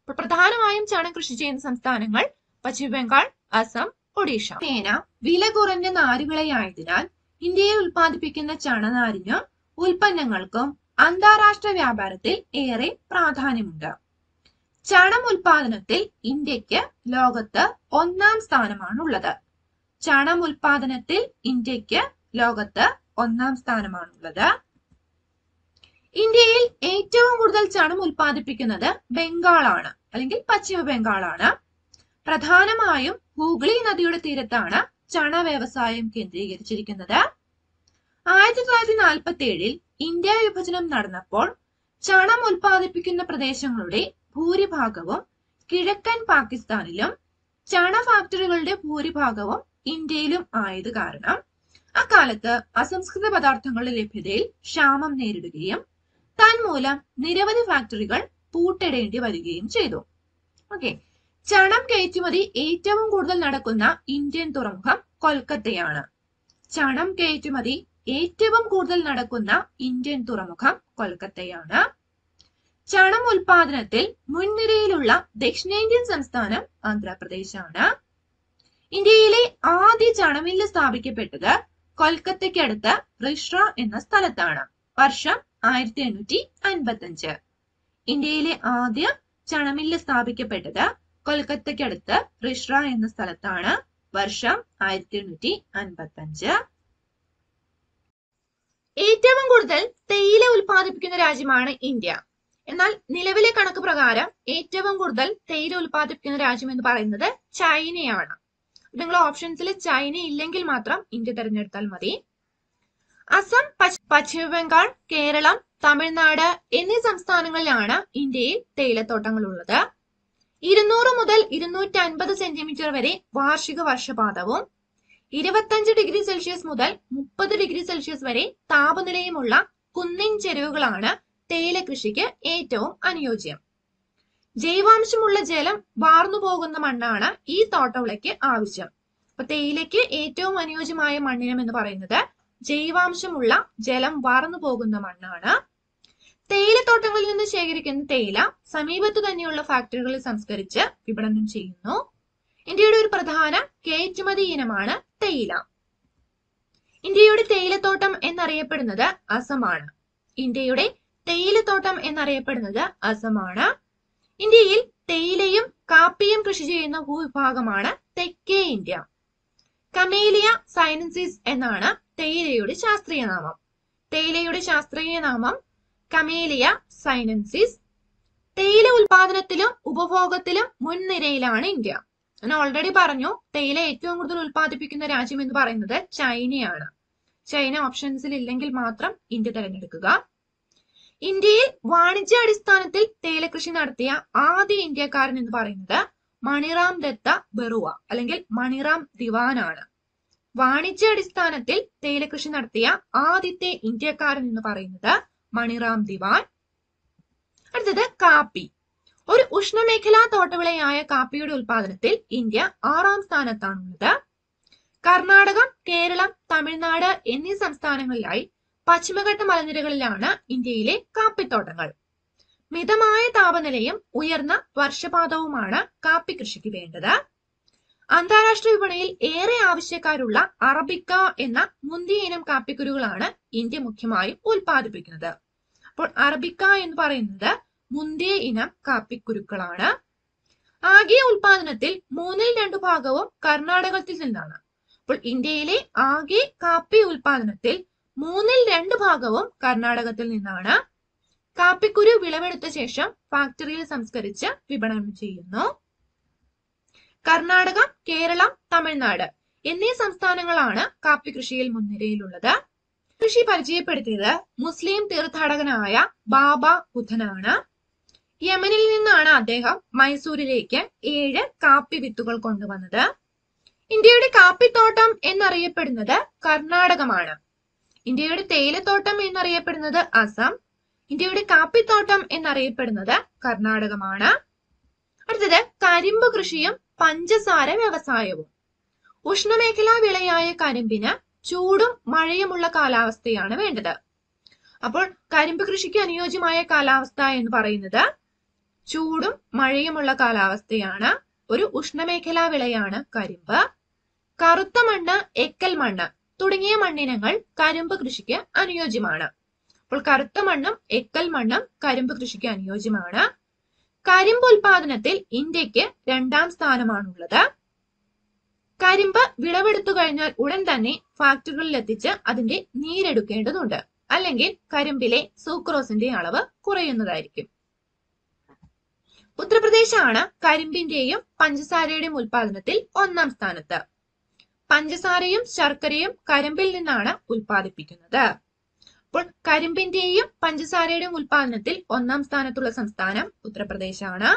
അപ്പോൾ പ്രധാനമായും ചാണം കൃഷി ചെയ്യുന്ന സംസ്ഥാനങ്ങൾ പശ്ചിമ ബംഗാൾ, അസം, ഒഡീഷ. തേന വില കുറഞ്ഞ നാരുവിളയായതിനാൽ ഇന്ത്യയിൽ ഉൽപ്പാദിപ്പിക്കുന്ന ചണനാരിനും ഉൽപ്പന്നങ്ങൾക്കും അന്താരാഷ്ട്ര വ്യാപാരത്തിൽ ഏറെ പ്രാധാന്യമുണ്ട്. ചണം ഉൽപാദനത്തിൽ ഇന്ത്യക്ക് ലോകത്ത് ഒന്നാം സ്ഥാനമാണുള്ളത്. ചണം ഉൽപാദനത്തിൽ ഇന്ത്യക്ക് ലോകത്ത് ഒന്നാം സ്ഥാനമാണുള്ളത്. ഇന്ത്യയിൽ ഏറ്റവും കൂടുതൽ ചണം ഉൽപ്പാദിപ്പിക്കുന്നത് ബംഗാളാണ്, അല്ലെങ്കിൽ പശ്ചിമ ബംഗാളാണ്. പ്രധാനമായും ഹൂഗ്ലി നദിയുടെ തീരത്താണ് ചണ വ്യവസായം കേന്ദ്രീകരിച്ചിരിക്കുന്നത്. ആയിരത്തി തൊള്ളായിരത്തി നാൽപ്പത്തി ഏഴിൽ ഇന്ത്യ വിഭജനം നടന്നപ്പോൾ ചണം ഉൽപ്പാദിപ്പിക്കുന്ന പ്രദേശങ്ങളുടെ ഭൂരിഭാഗവും കിഴക്കൻ പാകിസ്ഥാനിലും ചണ ഫാക്ടറികളുടെ ഭൂരിഭാഗവും ഇന്ത്യയിലും ആയത് കാരണം അക്കാലത്ത് അസംസ്കൃത പദാർത്ഥങ്ങളുടെ ലഭ്യതയിൽ ക്ഷാമം നേരിടുകയും തന്മൂലം നിരവധി ഫാക്ടറികൾ പൂട്ടിടേണ്ടി വരികയും ചെയ്തു. ഓക്കെ, ചണം കയറ്റുമതി ഏറ്റവും കൂടുതൽ നടക്കുന്ന ഇന്ത്യൻ തുറമുഖം കൊൽക്കത്തയാണ്. ചണം കയറ്റുമതി ഏറ്റവും കൂടുതൽ നടക്കുന്ന ഇന്ത്യൻ തുറമുഖം കൊൽക്കത്തയാണ്. ചണം ഉൽപാദനത്തിൽ മുൻനിരയിലുള്ള ദക്ഷിണേന്ത്യൻ സംസ്ഥാനം ആന്ധ്രാപ്രദേശാണ്. ഇന്ത്യയിലെ ആദ്യ ചണമില്ല് സ്ഥാപിക്കപ്പെട്ടത് കൊൽക്കത്തയ്ക്കടുത്ത് റിഷ്ര എന്ന സ്ഥലത്താണ്. വർഷം ആയിരത്തി എണ്ണൂറ്റി അൻപത്തഞ്ച്. ഇന്ത്യയിലെ ആദ്യ ചണമില്ല് സ്ഥാപിക്കപ്പെട്ടത് കൊൽക്കത്തയ്ക്കടുത്ത് റിഷ്ര എന്ന സ്ഥലത്താണ്, വർഷം ആയിരത്തി എണ്ണൂറ്റി അൻപത്തി അഞ്ച്. ഏറ്റവും കൂടുതൽ തേയില ഉൽപ്പാദിപ്പിക്കുന്ന രാജ്യമാണ് ഇന്ത്യ. എന്നാൽ നിലവിലെ കണക്ക് പ്രകാരം ഏറ്റവും കൂടുതൽ തേയില ഉൽപ്പാദിപ്പിക്കുന്ന രാജ്യം എന്ന് പറയുന്നത് ചൈനയാണ്. നിങ്ങൾ ഓപ്ഷൻസിൽ ചൈന ഇല്ലെങ്കിൽ മാത്രം ഇന്ത്യ തിരഞ്ഞെടുത്താൽ മതി. അസം, പശ്ചിമ ബംഗാൾ, കേരളം, തമിഴ്നാട് എന്നീ സംസ്ഥാനങ്ങളിലാണ് ഇന്ത്യയിൽ തേയിലത്തോട്ടങ്ങൾ ഉള്ളത്. ഇരുന്നൂറ് മുതൽ ഇരുന്നൂറ്റി അൻപത് സെന്റിമീറ്റർ വരെ വാർഷിക വർഷപാതവും ഇരുപത്തഞ്ച് ഡിഗ്രി സെൽഷ്യസ് മുതൽ മുപ്പത് ഡിഗ്രി സെൽഷ്യസ് വരെ താപനിലയുമുള്ള കുന്നിൻ ചെരുവുകളാണ് തേയില കൃഷിക്ക് ഏറ്റവും അനുയോജ്യം. ജൈവാംശമുള്ള ജലം വാർന്നു പോകുന്ന മണ്ണാണ് ഈ തോട്ടവിളയ്ക്ക് ആവശ്യം. അപ്പൊ തേയിലയ്ക്ക് ഏറ്റവും അനുയോജ്യമായ മണ്ണിനം എന്ന് പറയുന്നത് ജൈവാംശമുള്ള ജലം വാർന്നു പോകുന്ന മണ്ണാണ്. തേയിലത്തോട്ടങ്ങളിൽ നിന്ന് ശേഖരിക്കുന്ന തേയില സമീപത്തു തന്നെയുള്ള ഫാക്ടറികളിൽ സംസ്കരിച്ച് വിപണനം ചെയ്യുന്നു. ഇന്ത്യയുടെ ഒരു പ്രധാന കയറ്റുമതി ഇനമാണ് തേയില. ഇന്ത്യയുടെ തേയിലത്തോട്ടം എന്നറിയപ്പെടുന്നത് അസമാണ്. ഇന്ത്യയുടെ തേയിലത്തോട്ടം എന്നറിയപ്പെടുന്നത് അസമാണ്. ഇന്ത്യയിൽ തേയിലയും കാപ്പിയും കൃഷി ചെയ്യുന്ന ഭൂവിഭാഗമാണ് തെക്കേ ഇന്ത്യ. കമേലിയ സൈനൻസിസ് എന്നാണ് തേയിലയുടെ ശാസ്ത്രീയ നാമം. തേയിലയുടെ ശാസ്ത്രീയ നാമം കമേലിയ സൈനൻസിസ്. തേയില ഉൽപാദനത്തിലും ഉപഭോഗത്തിലും മുൻനിരയിലാണ് ഇന്ത്യ. ഞാൻ ഓൾറെഡി പറഞ്ഞു, തേയില ഏറ്റവും കൂടുതൽ ഉൽപ്പാദിപ്പിക്കുന്ന രാജ്യം എന്ന് പറയുന്നത് ചൈനയാണ്. ചൈന ഓപ്ഷൻസിൽ ഇല്ലെങ്കിൽ മാത്രം ഇന്ത്യ തിരഞ്ഞെടുക്കുക. ഇന്ത്യയിൽ വാണിജ്യാടിസ്ഥാനത്തിൽ തേയില കൃഷി നടത്തിയ ആദ്യ ഇന്ത്യക്കാരൻ എന്ന് പറയുന്നത് മണിറാം ദത്ത ബറുവ അല്ലെങ്കിൽ മണിറാം ദിവാനാണ്. വാണിജ്യാടിസ്ഥാനത്തിൽ തേയില കൃഷി നടത്തിയ ആദ്യത്തെ ഇന്ത്യക്കാരൻ എന്ന് പറയുന്നത് മണിറാം ദിവാൻ. അടുത്തത് കാപ്പി. ഒരു ഉഷ്ണമേഖലാ തോട്ടവിളയായ കാപ്പിയുടെ ഉൽപാദനത്തിൽ ഇന്ത്യ ആറാം സ്ഥാനത്താണുള്ളത്. കർണാടകം, കേരളം, തമിഴ്നാട് എന്നീ സംസ്ഥാനങ്ങളിലായി പശ്ചിമഘട്ട മലനിരകളിലാണ് ഇന്ത്യയിലെ കാപ്പിത്തോട്ടങ്ങൾ. മിതമായ താപനിലയും ഉയർന്ന വർഷപാതവുമാണ് കാപ്പി കൃഷിക്ക് വേണ്ടത്. അന്താരാഷ്ട്ര വിപണിയിൽ ഏറെ ആവശ്യക്കാരുള്ള അറബിക്ക എന്ന മുന്തിയ ഇനം കാപ്പിക്കുരുകളാണ് ഇന്ത്യ മുഖ്യമായും ഉൽപ്പാദിപ്പിക്കുന്നത്. അപ്പോൾ അറബിക്ക എന്ന് പറയുന്നത് മുന്തിയ ഇനം കാപ്പിക്കുരുക്കളാണ്. ആകെ ഉൽപാദനത്തിൽ മൂന്നിൽ രണ്ടു ഭാഗവും കർണാടകത്തിൽ നിന്നാണ്. അപ്പോൾ ഇന്ത്യയിലെ ആകെ കാപ്പി ഉൽപാദനത്തിൽ മൂന്നിൽ രണ്ട് ഭാഗവും കർണാടകത്തിൽ നിന്നാണ്. കാപ്പിക്കുരു വിളവെടുത്ത ശേഷം ഫാക്ടറിയിൽ സംസ്കരിച്ച് വിപണനം ചെയ്യുന്നു. കർണാടകം, കേരളം, തമിഴ്നാട് എന്നീ സംസ്ഥാനങ്ങളാണ് കാപ്പി കൃഷിയിൽ മുൻനിരയിലുള്ളത്. കൃഷി പരിചയപ്പെടുത്തിയത് മുസ്ലിം തീർത്ഥാടകനായ ബാബ ബുദ്ധനാണ്. യമനിൽ നിന്നാണ് അദ്ദേഹം മൈസൂരിലേക്ക് ഏഴ് കാപ്പി വിത്തുകൾ കൊണ്ടുവന്നത്. ഇന്ത്യയുടെ കാപ്പിത്തോട്ടം എന്നറിയപ്പെടുന്നത് കർണാടകമാണ്. ഇന്ത്യയുടെ തേയിലത്തോട്ടം എന്നറിയപ്പെടുന്നത് അസം. ഇന്ത്യയുടെ കാപ്പിത്തോട്ടം എന്നറിയപ്പെടുന്നത് കർണാടകമാണ്. അടുത്തത് കരിമ്പ് കൃഷിയും പഞ്ചസാര വ്യവസായവും. ഉഷ്ണമേഖലാ വിളയായ കരിമ്പിന് ചൂടും മഴയുമുള്ള കാലാവസ്ഥയാണ് വേണ്ടത്. അപ്പോൾ കരിമ്പ് കൃഷിക്ക് അനുയോജ്യമായ കാലാവസ്ഥ എന്ന് പറയുന്നത് ചൂടും മഴയുമുള്ള കാലാവസ്ഥയാണ്. ഒരു ഉഷ്ണമേഖലാ വിളയാണ് കരിമ്പ്. കറുത്ത മണ്ണ്, എക്കൽ മണ്ണ് തുടങ്ങിയ മണ്ണിനങ്ങൾ കരിമ്പ് കൃഷിക്ക് അനുയോജ്യമാണ്. അപ്പോൾ കറുത്ത മണ്ണും എക്കൽ മണ്ണും കരിമ്പ് കൃഷിക്ക് അനുയോജ്യമാണ്. കരിമ്പ് ഉൽപാദനത്തിൽ ഇന്ത്യക്ക് രണ്ടാം സ്ഥാനമാണുള്ളത്. കരിമ്പ് വിളവെടുത്തു കഴിഞ്ഞാൽ ഉടൻ തന്നെ ഫാക്ടറികളിൽ എത്തിച്ച് അതിന്റെ നീരെടുക്കേണ്ടതുണ്ട്, അല്ലെങ്കിൽ കരിമ്പിലെ സൂക്രോസിന്റെ അളവ് കുറയുന്നതായിരിക്കും. ഉത്തർപ്രദേശാണ് കരിമ്പിന്റെയും പഞ്ചസാരയുടെയും ഉൽപാദനത്തിൽ ഒന്നാം സ്ഥാനത്ത്. പഞ്ചസാരയും ശർക്കരയും കരിമ്പിൽ നിന്നാണ് ഉൽപ്പാദിപ്പിക്കുന്നത്. അപ്പോൾ കരിമ്പിന്റെയും പഞ്ചസാരയുടെയും ഉൽപാദനത്തിൽ ഒന്നാം സ്ഥാനത്തുള്ള സംസ്ഥാനം ഉത്തർപ്രദേശാണ്.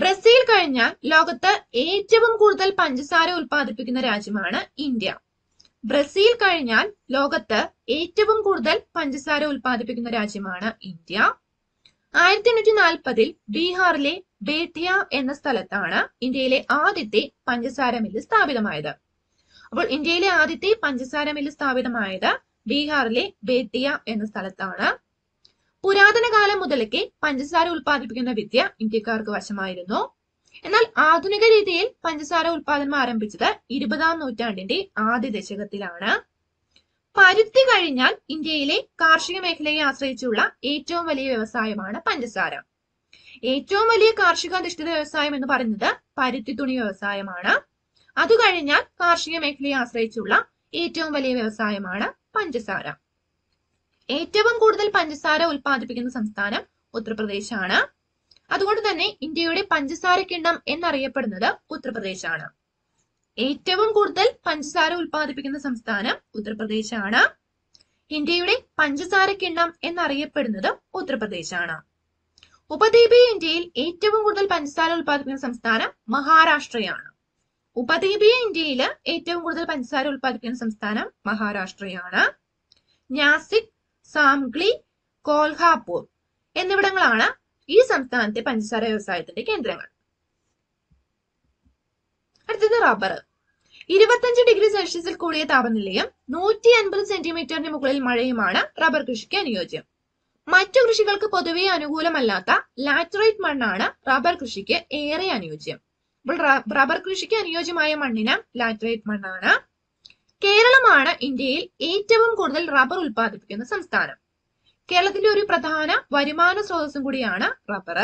ബ്രസീൽ കഴിഞ്ഞാൽ ലോകത്ത് ഏറ്റവും കൂടുതൽ പഞ്ചസാര ഉൽപ്പാദിപ്പിക്കുന്ന രാജ്യമാണ് ഇന്ത്യ. ബ്രസീൽ കഴിഞ്ഞാൽ ലോകത്ത് ഏറ്റവും കൂടുതൽ പഞ്ചസാര ഉൽപ്പാദിപ്പിക്കുന്ന രാജ്യമാണ് ഇന്ത്യ. ആയിരത്തി എണ്ണൂറ്റി നാൽപ്പതിൽ ബീഹാറിലെ ബേട്ടിയ എന്ന സ്ഥലത്താണ് ഇന്ത്യയിലെ ആദ്യത്തെ പഞ്ചസാര മില്ല് സ്ഥാപിതമായത്. അപ്പോൾ ഇന്ത്യയിലെ ആദ്യത്തെ പഞ്ചസാര മില്ല് സ്ഥാപിതമായത് ബീഹാറിലെ ബേട്ടിയ എന്ന സ്ഥലത്താണ്. പുരാതന കാലം മുതലൊക്കെ പഞ്ചസാര ഉൽപ്പാദിപ്പിക്കുന്ന വിദ്യ ഇന്ത്യക്കാർക്ക് വശമായിരുന്നു. എന്നാൽ ആധുനിക രീതിയിൽ പഞ്ചസാര ഉൽപ്പാദനം ആരംഭിച്ചത് ഇരുപതാം നൂറ്റാണ്ടിന്റെ ആദ്യ ദശകത്തിലാണ്. പരുത്തി കഴിഞ്ഞാൽ ഇന്ത്യയിലെ കാർഷിക മേഖലയെ ആശ്രയിച്ചുള്ള ഏറ്റവും വലിയ വ്യവസായമാണ് പഞ്ചസാര. ഏറ്റവും വലിയ കാർഷികാധിഷ്ഠിത വ്യവസായം എന്ന് പറയുന്നത് പരുത്തി തുണി വ്യവസായമാണ്. അത് കഴിഞ്ഞാൽ കാർഷിക മേഖലയെ ആശ്രയിച്ചുള്ള ഏറ്റവും വലിയ വ്യവസായമാണ് പഞ്ചസാര. ഏറ്റവും കൂടുതൽ പഞ്ചസാര ഉൽപ്പാദിപ്പിക്കുന്ന സംസ്ഥാനം ഉത്തർപ്രദേശാണ്. അതുകൊണ്ട് തന്നെ ഇന്ത്യയുടെ പഞ്ചസാര കിണ്ണം എന്നറിയപ്പെടുന്നത് ഉത്തർപ്രദേശാണ്. ഏറ്റവും കൂടുതൽ പഞ്ചസാര ഉൽപ്പാദിപ്പിക്കുന്ന സംസ്ഥാനം ഉത്തർപ്രദേശാണ്. ഇന്ത്യയുടെ പഞ്ചസാര കിണ്ണം എന്നറിയപ്പെടുന്നത് ഉത്തർപ്രദേശാണ്. ഉപദ്വീപീയ ഇന്ത്യയിൽ ഏറ്റവും കൂടുതൽ പഞ്ചസാര ഉൽപ്പാദിപ്പിക്കുന്ന സംസ്ഥാനം മഹാരാഷ്ട്രയാണ്. ഉപദ്വീപീയ ഇന്ത്യയിൽ ഏറ്റവും കൂടുതൽ പഞ്ചസാര ഉൽപ്പാദിപ്പിക്കുന്ന സംസ്ഥാനം മഹാരാഷ്ട്രയാണ്. നാസിക്, സാംഗ്ലി, കോൽഹാപൂർ എന്നിവിടങ്ങളാണ് ഈ സംസ്ഥാനത്തെ പഞ്ചസാര വ്യവസായത്തിന്റെ കേന്ദ്രങ്ങൾ. അടുത്തത് റബ്ബർ. ഇരുപത്തിയഞ്ച് ഡിഗ്രി സെൽഷ്യസിൽ കൂടിയ താപനിലയും നൂറ്റി അൻപത് സെന്റിമീറ്ററിന് മുകളിൽ മഴയുമാണ് റബ്ബർ കൃഷിക്ക് അനുയോജ്യം. മറ്റു കൃഷികൾക്ക് പൊതുവെ അനുകൂലമല്ലാത്ത ലാറ്ററൈറ്റ് മണ്ണാണ് റബ്ബർ കൃഷിക്ക് ഏറെ അനുയോജ്യം. അപ്പോൾ റബ്ബർ കൃഷിക്ക് അനുയോജ്യമായ മണ്ണിനം ലാറ്ററൈറ്റ് മണ്ണാണ്. കേരളമാണ് ഇന്ത്യയിൽ ഏറ്റവും കൂടുതൽ റബ്ബർ ഉൽപ്പാദിപ്പിക്കുന്ന സംസ്ഥാനം. കേരളത്തിന്റെ ഒരു പ്രധാന വരുമാന സ്രോതസ്സും കൂടിയാണ് റബ്ബർ.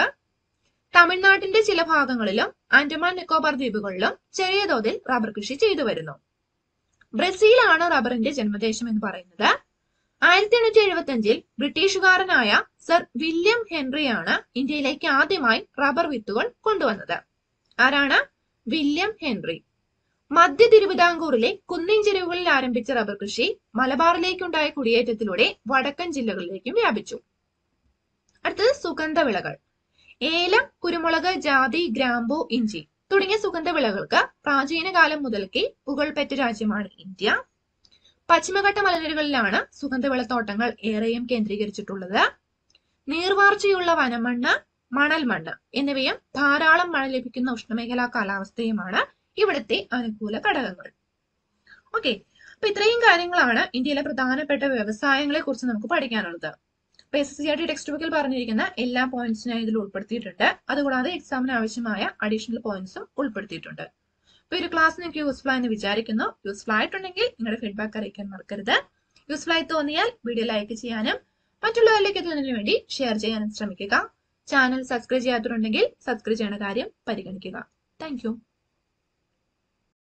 തമിഴ്നാട്ടിന്റെ ചില ഭാഗങ്ങളിലും ആൻഡമാൻ നിക്കോബാർ ദ്വീപുകളിലും ചെറിയ തോതിൽ റബ്ബർ കൃഷി ചെയ്തു വരുന്നു. ബ്രസീലാണ് റബ്ബറിന്റെ ജന്മദേശം എന്ന് പറയുന്നത്. ആയിരത്തി എണ്ണൂറ്റി എഴുപത്തി അഞ്ചിൽ ബ്രിട്ടീഷുകാരനായ സർ വില്യം ഹെൻറിയാണ് ഇന്ത്യയിലേക്ക് ആദ്യമായി റബ്ബർ വിത്തുകൾ കൊണ്ടുവന്നത്. ആരാണ്? William Henry. മധ്യ തിരുവിതാംകൂറിലെ കുന്നിൻ ചെരുവുകളിൽ ആരംഭിച്ച റബ്ബർ കൃഷി മലബാറിലേക്കുണ്ടായ കുടിയേറ്റത്തിലൂടെ വടക്കൻ ജില്ലകളിലേക്കും വ്യാപിച്ചു. അടുത്തത് സുഗന്ധവിളകൾ. ഏലം, കുരുമുളക്, ജാതി, ഗ്രാമ്പൂ, ഇഞ്ചി തുടങ്ങിയ സുഗന്ധവിളകൾക്ക് പ്രാചീന കാലം മുതൽക്കേ പുകൾപെറ്റ രാജ്യമാണ് ഇന്ത്യ. പശ്ചിമഘട്ട മലനിരകളിലാണ് സുഗന്ധവിളത്തോട്ടങ്ങൾ ഏറെയും കേന്ദ്രീകരിച്ചിട്ടുള്ളത്. നീർവാർച്ചയുള്ള വനമണ്ണ്, മണൽ മണ്ണ് എന്നിവയും ധാരാളം മഴ ലഭിക്കുന്ന ഉഷ്ണമേഖലാ കാലാവസ്ഥയുമാണ് ഇവിടുത്തെ അനുകൂല ഘടകങ്ങൾ. ഓക്കെ, അപ്പൊ ഇത്രയും കാര്യങ്ങളാണ് ഇന്ത്യയിലെ പ്രധാനപ്പെട്ട വ്യവസായങ്ങളെ കുറിച്ച് നമുക്ക് പഠിക്കാനുള്ളത്. അപ്പൊ S S C R T text ബുക്കിൽ പറഞ്ഞിരിക്കുന്ന എല്ലാ പോയിന്റ്സും ഞാൻ ഇതിൽ ഉൾപ്പെടുത്തിയിട്ടുണ്ട്. അതുകൂടാതെ എക്സാമിന് ആവശ്യമായ അഡീഷണൽ പോയിന്റ്സും ഉൾപ്പെടുത്തിയിട്ടുണ്ട്. അപ്പൊ ഒരു ക്ലാസ് നിങ്ങൾക്ക് യൂസ്ഫുൾ ആയെന്ന് വിചാരിക്കുന്നു. യൂസ്ഫുൾ ആയിട്ടുണ്ടെങ്കിൽ നിങ്ങളുടെ ഫീഡ്ബാക്ക് അറിയിക്കാൻ മറക്കരുത്. യൂസ്ഫുൾ ആയി തോന്നിയാൽ വീഡിയോ ലൈക്ക് ചെയ്യാനും മറ്റുള്ളവരിലേക്ക് എത്തുന്നതിന് വേണ്ടി ഷെയർ ചെയ്യാനും ശ്രമിക്കുക. ചാനൽ സബ്സ്ക്രൈബ് ചെയ്യാത്തവരുണ്ടെങ്കിൽ സബ്സ്ക്രൈബ് ചെയ്യുന്ന കാര്യം പരിഗണിക്കുക. Thank U.